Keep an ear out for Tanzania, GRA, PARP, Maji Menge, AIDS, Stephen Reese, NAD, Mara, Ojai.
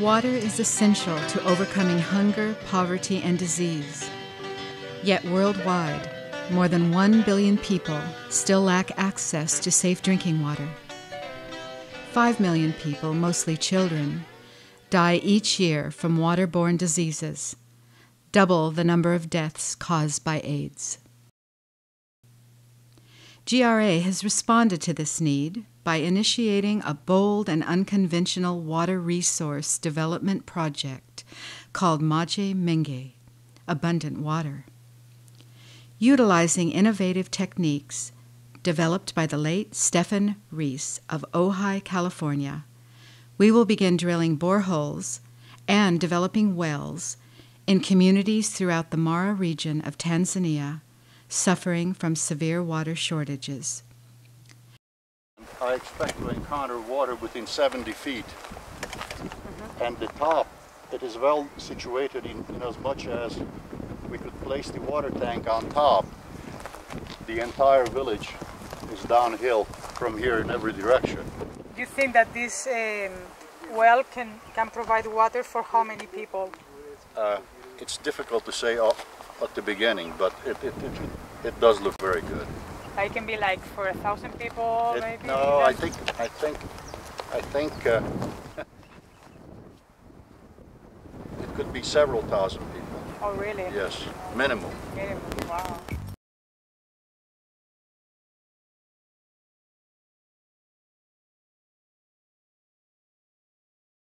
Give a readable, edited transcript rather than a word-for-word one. Water is essential to overcoming hunger, poverty, and disease. Yet worldwide, more than 1 billion people still lack access to safe drinking water. 5 million people, mostly children, die each year from waterborne diseases, double the number of deaths caused by AIDS. GRA has responded to this need by initiating a bold and unconventional water resource development project called Maji Menge, Abundant Water. Utilizing innovative techniques developed by the late Stephen Reese of Ojai, California, we will begin drilling boreholes and developing wells in communities throughout the Mara region of Tanzania suffering from severe water shortages. I expect to encounter water within 70 feet. And the top, it is well situated in as much as we could place the water tank on top. The entire village is downhill from here in every direction. Do you think that this well can provide water for how many people? It's difficult to say at the beginning, but it does look very good. It can be like for 1,000 people, maybe? No, I think it could be several thousand people. Oh, really? Yes, minimum. Minimum, wow.